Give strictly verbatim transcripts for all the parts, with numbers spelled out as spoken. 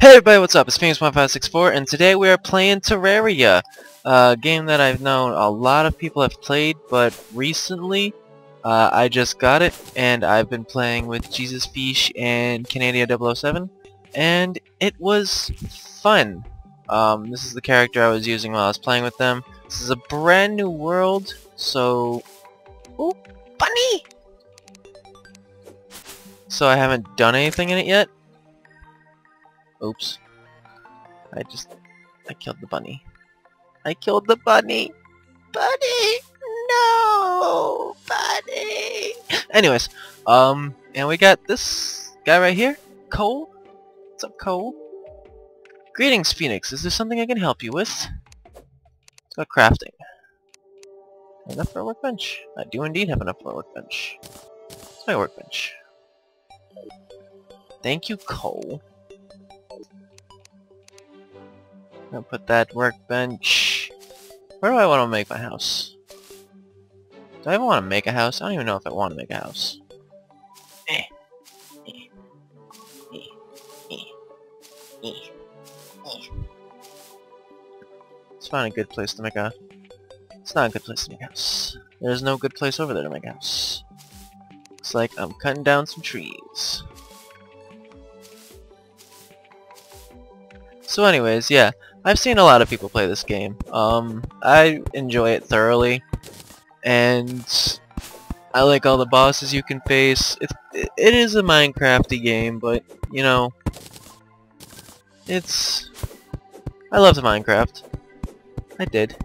Hey everybody, what's up? It's Phoenix one five six four, and today we are playing Terraria, a game that I've known a lot of people have played, but recently uh, I just got it, and I've been playing with Jesus Fish and Canadian zero zero seven, and it was fun. Um, this is the character I was using while I was playing with them. This is a brand new world, so... Ooh, bunny! So I haven't done anything in it yet. Oops. I just... I killed the bunny. I killed the bunny! Bunny! No! Bunny! Anyways, um, and we got this guy right here, Cole. What's up, Cole? Greetings, Phoenix. Is there something I can help you with? Let's go crafting. Enough for a workbench? I do indeed have enough for a workbench. It's my workbench. Thank you, Cole. I'm gonna put that workbench... Where do I want to make my house? Do I even want to make a house? I don't even know if I want to make a house. Eh. Eh. Eh. Eh. Eh. Eh. Let's find a good place to make a... It's not a good place to make a house. There's no good place over there to make a house. Looks like I'm cutting down some trees. So anyways, yeah. I've seen a lot of people play this game. Um, I enjoy it thoroughly, and I like all the bosses you can face. It, it is a Minecraft-y game, but, you know, it's... I loved Minecraft. I did.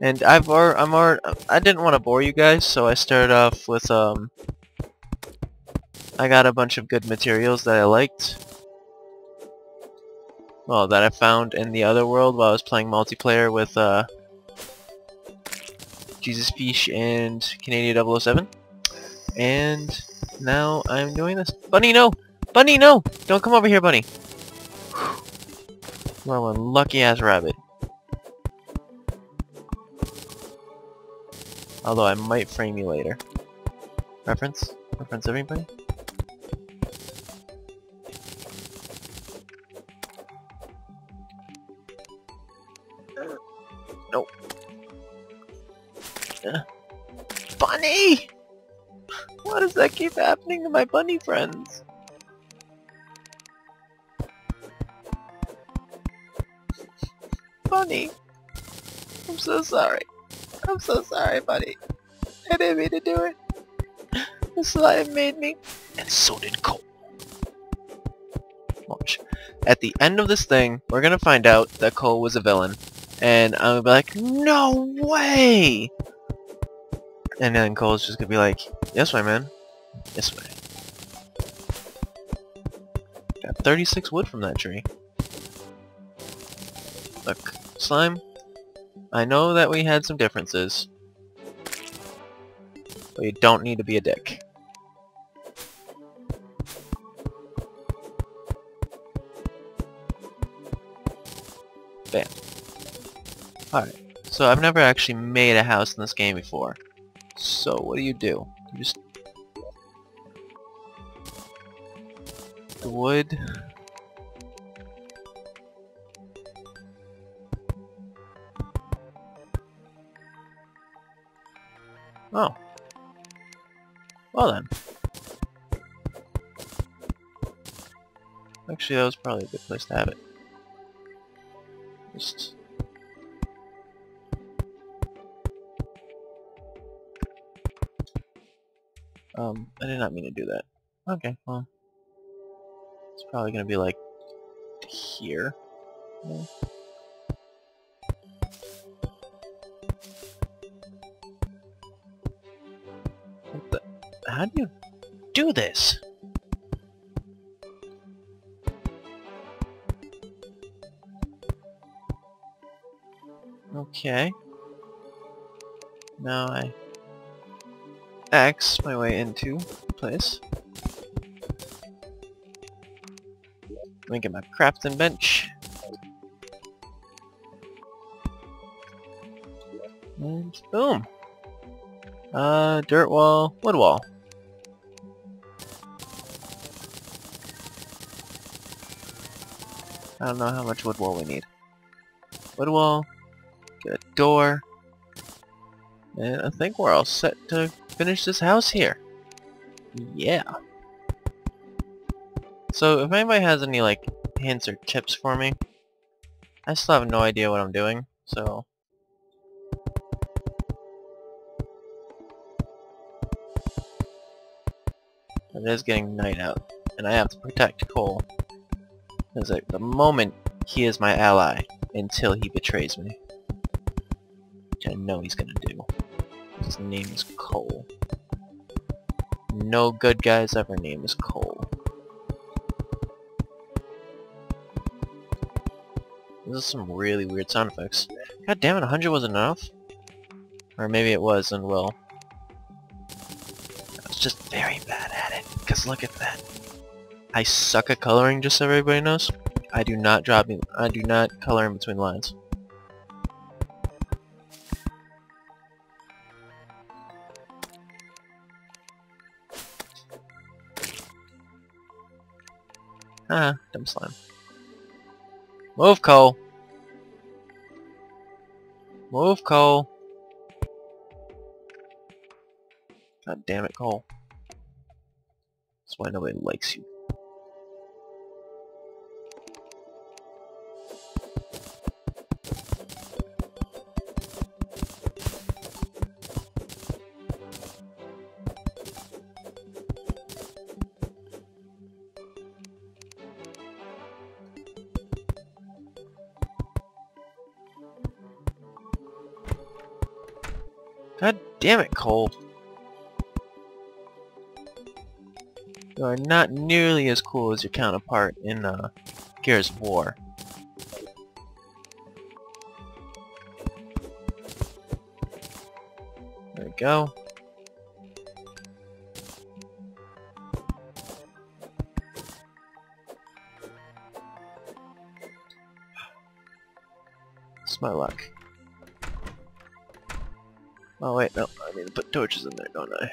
And I've already, I'm already, I didn't want to bore you guys, so I started off with, um, I got a bunch of good materials that I liked. Well, that I found in the other world while I was playing multiplayer with uh, Jesus Fish and Canadian zero zero seven. And now I'm doing this. Bunny, no! Bunny, no! Don't come over here, bunny! Well, a lucky-ass rabbit. Although I might frame you later. Reference? Reference everybody? Nope. Uh, bunny! Why does that keep happening to my bunny friends? Bunny! I'm so sorry. I'm so sorry, buddy. I didn't mean to do it. The slime made me. And so did Cole. Watch. At the end of this thing, we're gonna find out that Cole was a villain. And I'm gonna be like, no way! And then Cole's just gonna be like, yes way, man. Yes way. Got thirty-six wood from that tree. Look, slime, I know that we had some differences, but you don't need to be a dick. Bam. Alright, so I've never actually made a house in this game before. So what do you do? You just... The wood... Oh. Well then. Actually, that was probably a good place to have it. Just... Um, I did not mean to do that. Okay, well, it's probably gonna be like here. Yeah. What the? How do you do this? Okay. Now I. X my way into the place. Let me get my crafting bench. And boom! Uh, dirt wall, wood wall. I don't know how much wood wool we need. Wood wool, get a door, and I think we're all set to finish this house here. Yeah. So if anybody has any like hints or tips for me, I still have no idea what I'm doing, so. It is getting night out, and I have to protect Cole. Because at the moment, he is my ally, until he betrays me. Which I know he's gonna do. His name is Cole. No good guy's ever name is Cole. This is some really weird sound effects. God damn it, one hundred wasn't enough? Or maybe it was, and well. I was just very bad at it, because look at that. I suck at coloring, just so everybody knows. I do not draw in, I do not color in between lines. Ah, dumb slime. Move, Cole. Move, Cole. God damn it, Cole. That's why nobody likes you. God damn it, Cole. You are not nearly as cool as your counterpart in uh, Gears of War. There we go. It's my luck. Oh wait, no, I need to put torches in there, don't I?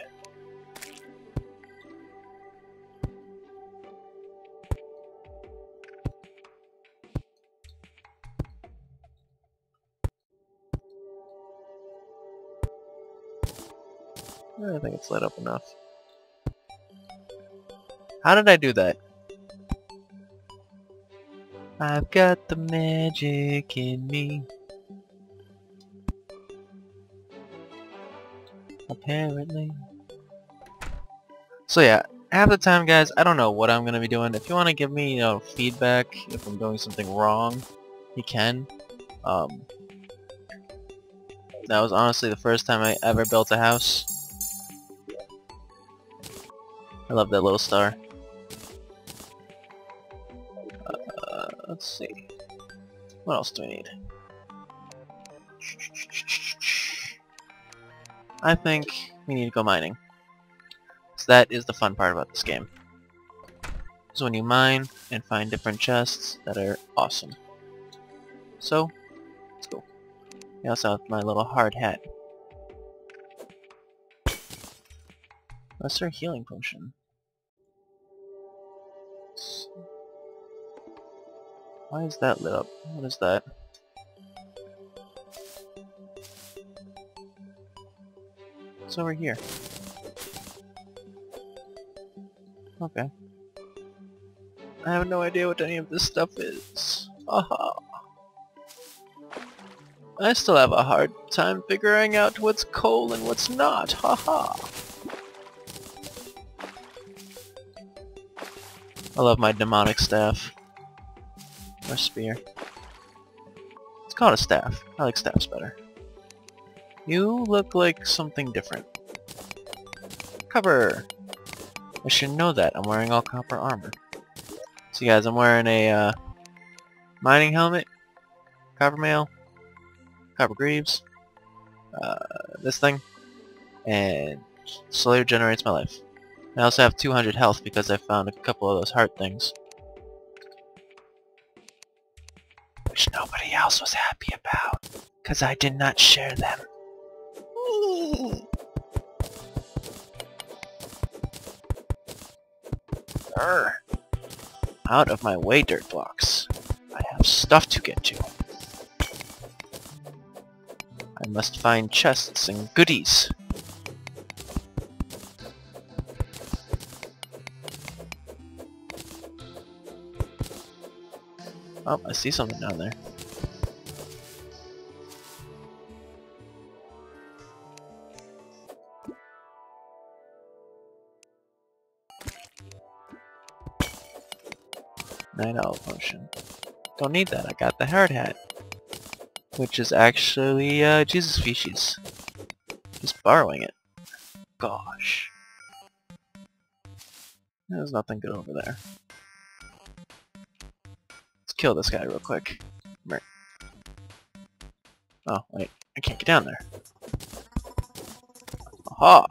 I think it's lit up enough. How did I do that? I've got the magic in me. Apparently. So yeah, half the time guys, I don't know what I'm gonna be doing. If you wanna give me, you know, feedback if I'm doing something wrong, you can. Um That was honestly the first time I ever built a house. I love that little star. Uh, let's see. What else do we need? I think we need to go mining. So that is the fun part about this game. So when you mine and find different chests that are awesome. So, let's go. I also have my little hard hat. Lesser healing potion. Why is that lit up? What is that? It's over here. Okay. I have no idea what any of this stuff is. Aha. I still have a hard time figuring out what's coal and what's not. Haha. I love my demonic staff. Or spear. It's called a staff. I like staffs better. You look like something different. Copper! I should know that. I'm wearing all copper armor. So guys, I'm wearing a uh, mining helmet, copper mail, copper greaves, uh, this thing, and slowly regenerates my life. I also have two hundred health because I found a couple of those heart things. Which nobody else was happy about, because I did not share them. Urgh. Out of my way, dirt blocks. I have stuff to get to. I must find chests and goodies. Oh, I see something down there. Nine owl potion. Don't need that, I got the hard hat. Which is actually uh, Jesus Feces. Just borrowing it. Gosh. There's nothing good over there. Let's kill this guy real quick. Come here. Oh, wait. I can't get down there. Aha!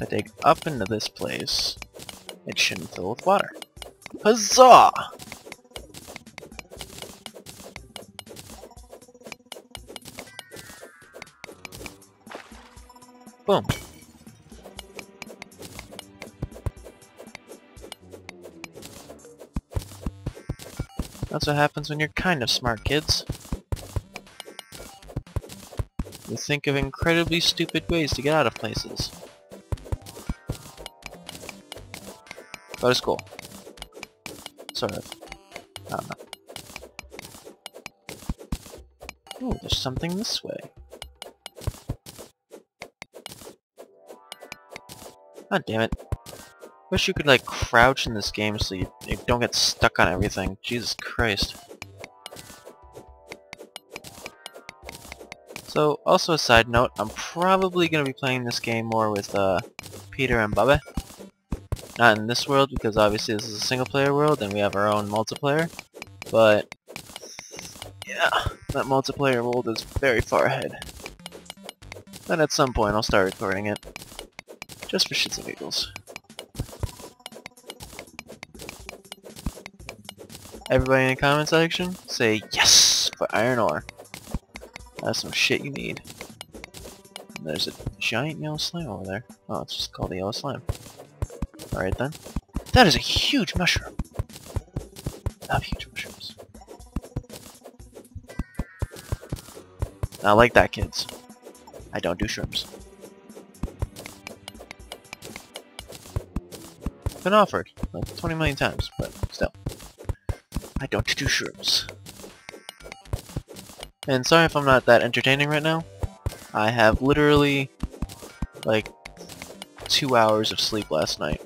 I dig up into this place, it shouldn't fill with water. Huzzah! Boom. That's what happens when you're kind of smart, kids. You think of incredibly stupid ways to get out of places. Go to school. Sort of. I don't know. Ooh, there's something this way. Ah, damn it. Wish you could, like, crouch in this game so you, you don't get stuck on everything. Jesus Christ. So, also a side note, I'm probably gonna be playing this game more with, uh, Peter and Bubba. Not in this world, because obviously this is a single player world and we have our own multiplayer, but yeah, that multiplayer world is very far ahead. And at some point I'll start recording it, just for shits and giggles. Everybody in the comment section, say yes for iron ore. That's some shit you need. And there's a giant yellow slime over there. Oh, it's just called the yellow slime. Alright then. That is a huge mushroom. I love huge mushrooms. I like that, kids. I don't do shrooms. Been offered like twenty million times, but still. I don't do shrooms. And sorry if I'm not that entertaining right now. I have literally like two hours of sleep last night.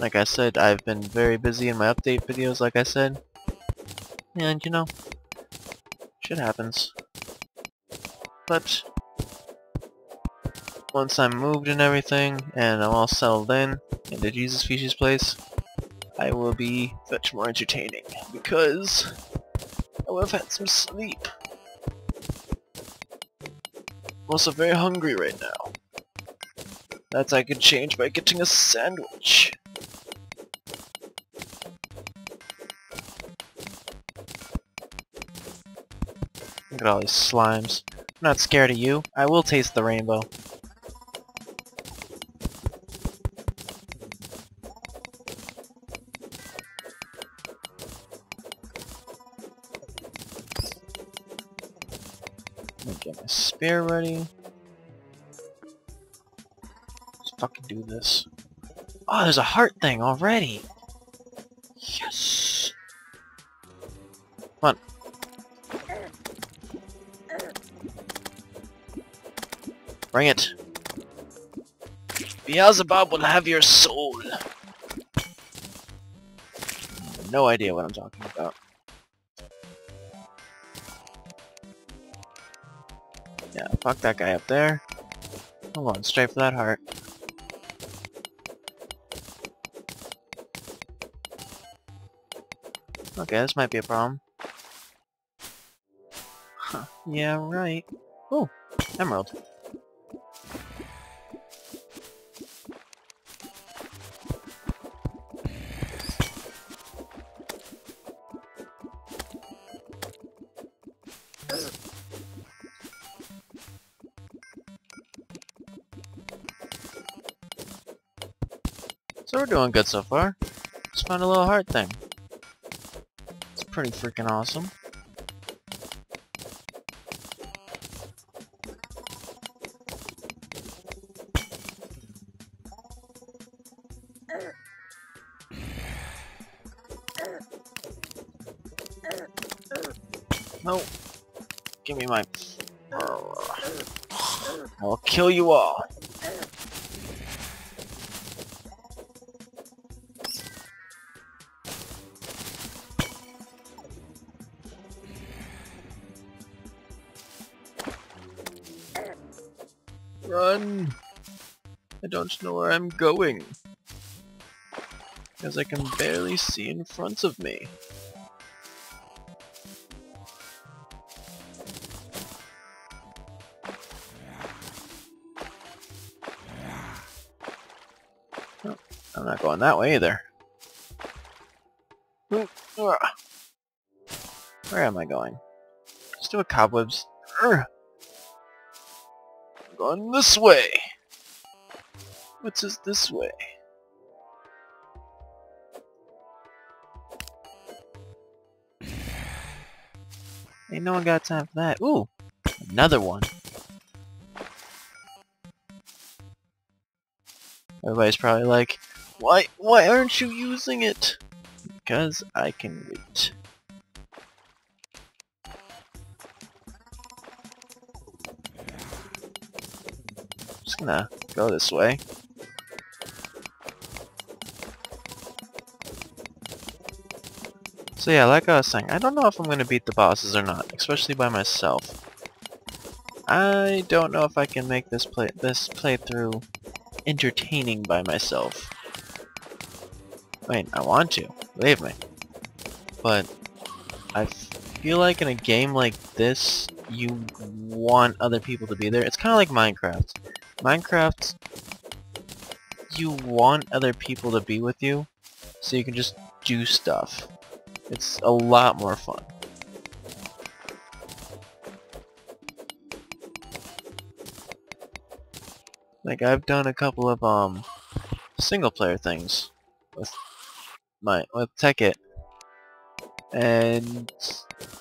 Like I said, I've been very busy in my update videos, like I said. And, you know, shit happens. But once I'm moved and everything, and I'm all settled in, in the Jesus Feces place, I will be much more entertaining, because I will have had some sleep. I'm also very hungry right now. That I could change by getting a sandwich. Look at all these slimes. I'm not scared of you. I will taste the rainbow. Let me get my spear ready. Let's fucking do this. Oh, there's a heart thing already! Yes! Come on. Bring it! Beelzebub will have your soul! No idea what I'm talking about. Yeah, fuck that guy up there. I'm going straight for that heart. Okay, this might be a problem. Huh, yeah, right. Ooh, emerald. So we're doing good so far. Just found a little heart thing. It's pretty freaking awesome. No. Give me my... I'll kill you all. Run! I don't know where I'm going, because I can barely see in front of me. Oh, I'm not going that way either. Where am I going? Just do a cobwebs. Going this way. What's this this way? Ain't no one got time for that. Ooh, another one. Everybody's probably like, why why aren't you using it? Because I can wait. Gonna go this way. So yeah, like I was saying, I don't know if I'm gonna beat the bosses or not, especially by myself. I don't know if I can make this play this playthrough entertaining by myself. I mean, I want to, believe me, but I feel like in a game like this, you want other people to be there. It's kind of like Minecraft. Minecraft, you want other people to be with you, so you can just do stuff. It's a lot more fun. Like, I've done a couple of um single player things with my with Tekkit, and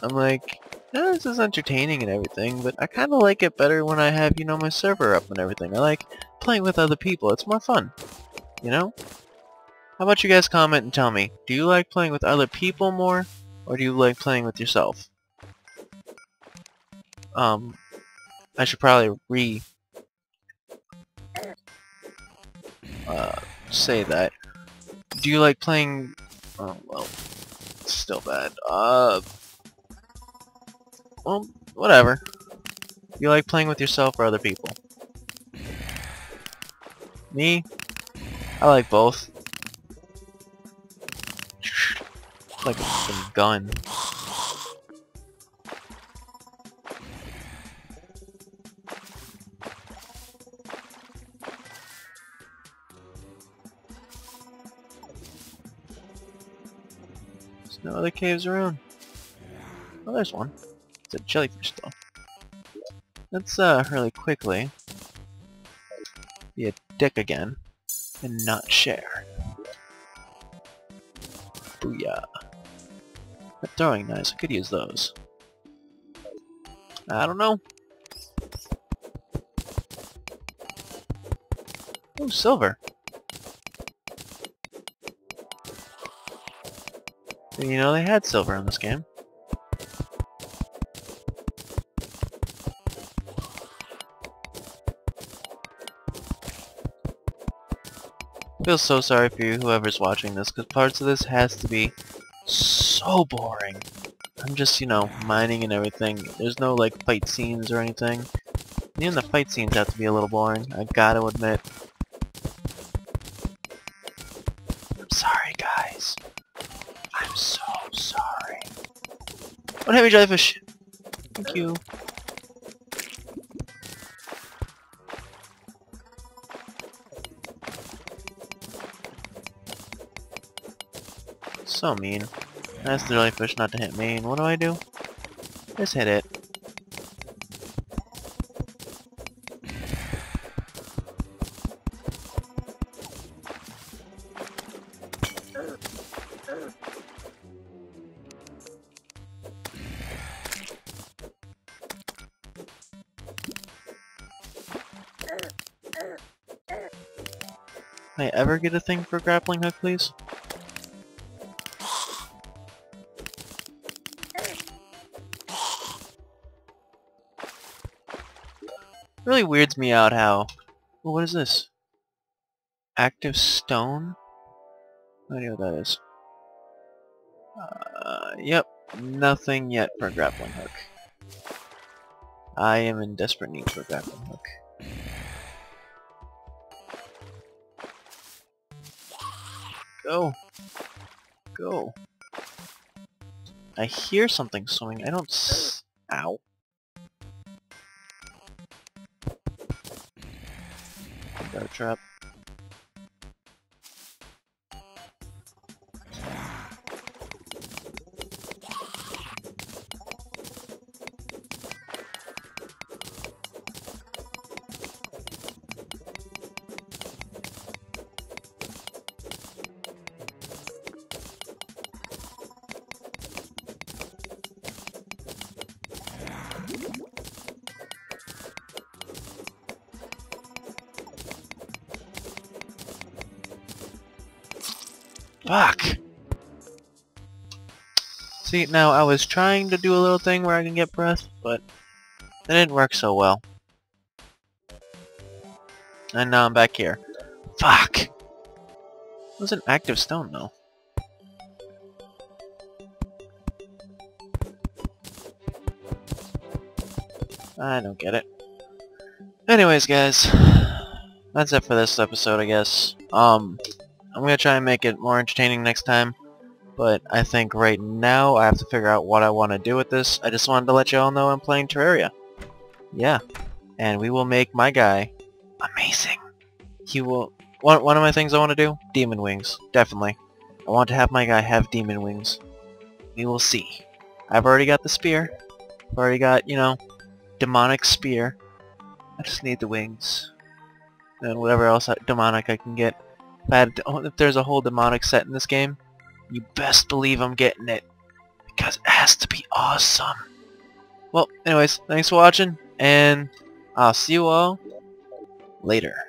I'm like, yeah, this is entertaining and everything, but I kind of like it better when I have, you know, my server up and everything. I like playing with other people. It's more fun, you know? How about you guys comment and tell me, do you like playing with other people more, or do you like playing with yourself? Um, I should probably re... Uh, say that. Do you like playing... Oh, well, it's still bad. Uh... Well, whatever. You like playing with yourself or other people? Me? I like both. Like a fucking gun. There's no other caves around. Oh, there's one. It's a jellyfish though. Let's uh really quickly be a dick again and not share. Booyah. The throwing knives, I could use those. I don't know. Ooh, silver. Didn't you know they had silver in this game? I feel so sorry for you, whoever's watching this, because parts of this has to be so boring. I'm just, you know, mining and everything. There's no, like, fight scenes or anything. Even the fight scenes have to be a little boring, I gotta admit. I'm sorry, guys. I'm so sorry. One heavy jellyfish! Thank you. So mean. That's the jellyfish not to hit me. And what do I do? Just hit it. Can I ever get a thing for grappling hook, please? It really weirds me out how... Well, what is this? Active stone? I don't know what that is. Uh, yep, nothing yet for a grappling hook. I am in desperate need for a grappling hook. Go! Go! I hear something swimming, I don't s- Ow. Dart trap. Fuck! See, now I was trying to do a little thing where I can get breath, but it didn't work so well. And now I'm back here. Fuck! It was an active stone, though. I don't get it. Anyways, guys. That's it for this episode, I guess. Um... I'm gonna try and make it more entertaining next time, but I think right now I have to figure out what I want to do with this. I just wanted to let you all know I'm playing Terraria. Yeah, and we will make my guy amazing. He will... One, one of my things I want to do? Demon wings, definitely. I want to have my guy have demon wings. We will see. I've already got the spear. I've already got, you know, demonic spear. I just need the wings. And whatever else I, demonic I can get. If, I had, if there's a whole demonic set in this game, you best believe I'm getting it, because it has to be awesome. Well, anyways, thanks for watching, and I'll see you all later.